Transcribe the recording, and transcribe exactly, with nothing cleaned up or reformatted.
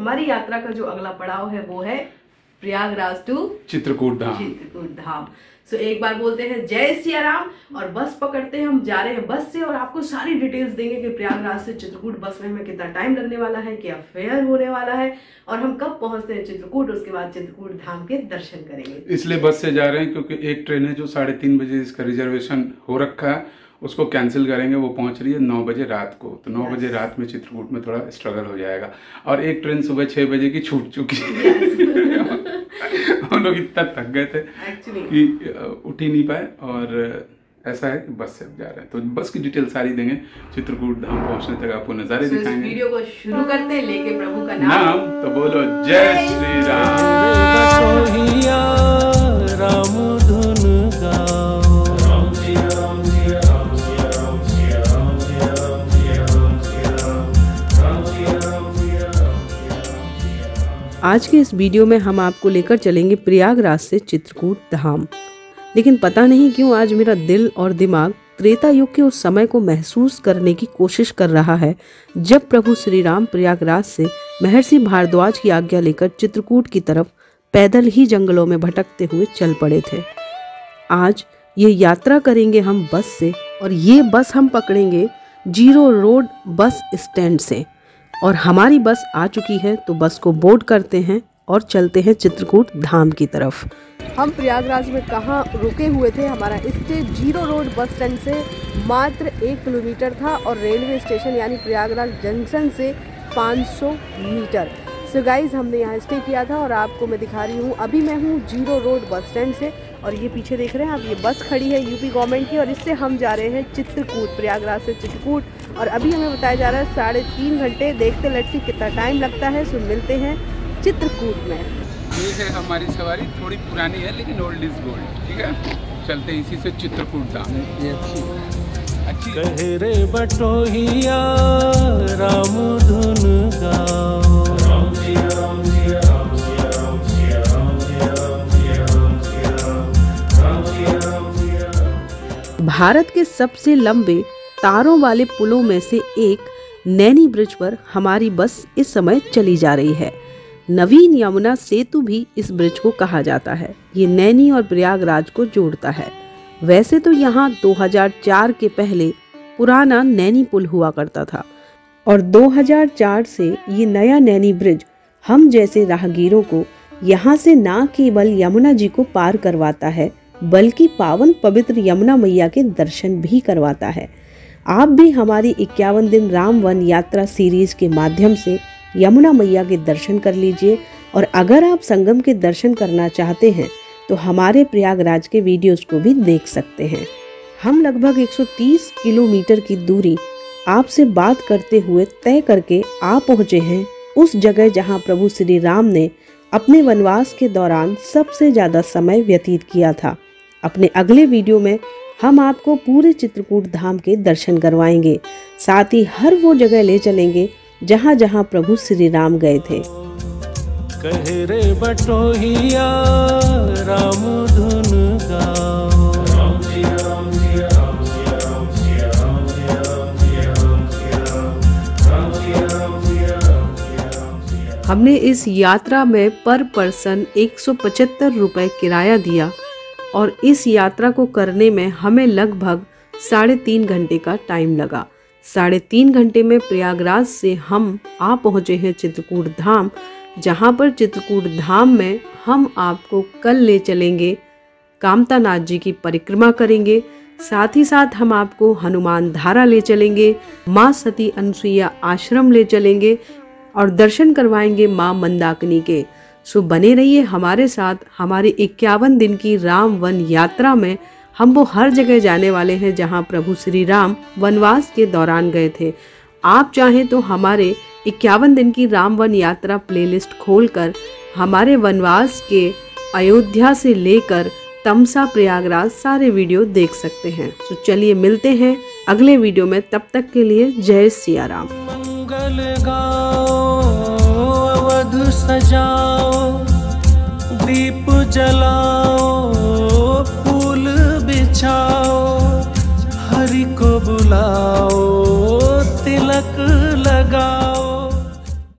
हमारी यात्रा का जो अगला पड़ाव है वो है Prayagraj to Chitrakoot Dham. Chitrakoot Dham so so, एक बार बोलते हैं जय सिया राम और बस पकड़ते हैं। हम जा रहे हैं बस से और आपको सारी डिटेल्स देंगे कि प्रयागराज से चित्रकूट बस में हमें कितना टाइम लगने वाला है, क्या फेयर होने वाला है और हम कब पहुंचते हैं चित्रकूट। उसके बाद चित्रकूट धाम के दर्शन करेंगे। इसलिए बस से जा रहे हैं क्योंकि एक ट्रेन है जो साढ़े तीन बजे इसका रिजर्वेशन हो रखा है, उसको कैंसिल करेंगे। वो पहुंच रही है नौ बजे रात को, तो नौ yes. बजे रात में चित्रकूट में थोड़ा स्ट्रगल हो जाएगा। और एक ट्रेन सुबह छह बजे की छूट चुकी है। हम लोग इतना थक गए थे Actually. कि उठ ही नहीं पाए और ऐसा है कि बस से अब जा रहे हैं। तो बस की डिटेल सारी देंगे, चित्रकूट धाम पहुंचने तक आपको नजारे so दिखाएंगे। वीडियो को शुरू करते हैं लेके प्रभु का नाम, तो बोलो जय श्री राम। आज के इस वीडियो में हम आपको लेकर चलेंगे प्रयागराज से चित्रकूट धाम। लेकिन पता नहीं क्यों आज मेरा दिल और दिमाग त्रेता युग के उस समय को महसूस करने की कोशिश कर रहा है जब प्रभु श्री राम प्रयागराज से महर्षि भारद्वाज की आज्ञा लेकर चित्रकूट की तरफ पैदल ही जंगलों में भटकते हुए चल पड़े थे। आज ये यात्रा करेंगे हम बस से और ये बस हम पकड़ेंगे जीरो रोड बस स्टैंड से। और हमारी बस आ चुकी है तो बस को बोर्ड करते हैं और चलते हैं चित्रकूट धाम की तरफ। हम प्रयागराज में कहाँ रुके हुए थे, हमारा stay zero road bus stand से मात्र एक किलोमीटर था और रेलवे स्टेशन यानी प्रयागराज जंक्शन से पाँच सौ मीटर। सो गाइज हमने यहाँ स्टे किया था और आपको मैं दिखा रही हूँ, अभी मैं हूँ जीरो रोड बस स्टैंड से और ये पीछे देख रहे हैं आप, ये बस खड़ी है यूपी गवर्नमेंट की और इससे हम जा रहे हैं चित्रकूट, प्रयागराज से चित्रकूट। और अभी हमें बताया जा रहा है साढ़े तीन घंटे, देखते लेट्स सी कितना टाइम लगता है। सो मिलते हैं चित्रकूट में। ये है हमारी सवारी, थोड़ी पुरानी है लेकिन ओल्ड इज गोल्ड। ठीक है, चलते इसी से चित्रकूट धाम। ये अच्छी अच्छी कहे रे बटोहिया राम धुन गाओ, राम जी राम जी राम। भारत के सबसे लंबे तारों वाले पुलों में से एक नैनी ब्रिज पर हमारी बस इस समय चली जा रही है। नवीन यमुना सेतु भी इस ब्रिज को कहा जाता है। ये नैनी और प्रयागराज को जोड़ता है। वैसे तो यहाँ दो हज़ार चार के पहले पुराना नैनी पुल हुआ करता था और दो हज़ार चार से ये नया नैनी ब्रिज हम जैसे राहगीरों को यहाँ से ना केवल यमुना जी को पार करवाता है बल्कि पावन पवित्र यमुना मैया के दर्शन भी करवाता है। आप भी हमारी इक्यावन दिन राम वन यात्रा सीरीज के माध्यम से यमुना मैया के दर्शन कर लीजिए। और अगर आप संगम के दर्शन करना चाहते हैं तो हमारे प्रयागराज के वीडियोस को भी देख सकते हैं। हम लगभग एक सौ तीस किलोमीटर की दूरी आपसे बात करते हुए तय करके आ पहुँचे हैं उस जगह जहाँ प्रभु श्री राम ने अपने वनवास के दौरान सबसे ज़्यादा समय व्यतीत किया था। अपने अगले वीडियो में हम आपको पूरे चित्रकूट धाम के दर्शन करवाएंगे, साथ ही हर वो जगह ले चलेंगे जहाँ जहाँ प्रभु श्री राम गए थे। कहे रे बटोहिया राम धुन गाओ, राम जी राम जी राम। हमने इस यात्रा में पर पर्सन एक सौ पचहत्तर रुपये किराया दिया और इस यात्रा को करने में हमें लगभग साढ़े तीन घंटे का टाइम लगा। साढ़े तीन घंटे में प्रयागराज से हम आ पहुँचे हैं चित्रकूट धाम, जहाँ पर चित्रकूट धाम में हम आपको कल ले चलेंगे, कामता नाथ जी की परिक्रमा करेंगे, साथ ही साथ हम आपको हनुमान धारा ले चलेंगे, माँ सती अनुसुईया आश्रम ले चलेंगे और दर्शन करवाएंगे माँ मंदाकिनी के। सो बने रहिए हमारे साथ। हमारे इक्यावन दिन की राम वन यात्रा में हम वो हर जगह जाने वाले हैं जहाँ प्रभु श्री राम वनवास के दौरान गए थे। आप चाहें तो हमारे इक्यावन दिन की राम वन यात्रा प्लेलिस्ट खोलकर हमारे वनवास के अयोध्या से लेकर तमसा प्रयागराज सारे वीडियो देख सकते हैं। तो चलिए मिलते हैं अगले वीडियो में, तब तक के लिए जय सिया राम। अवध सजाओ, दीप जलाओ, फूल बिछाओ, हरि को बुलाओ, तिलक लगाओ।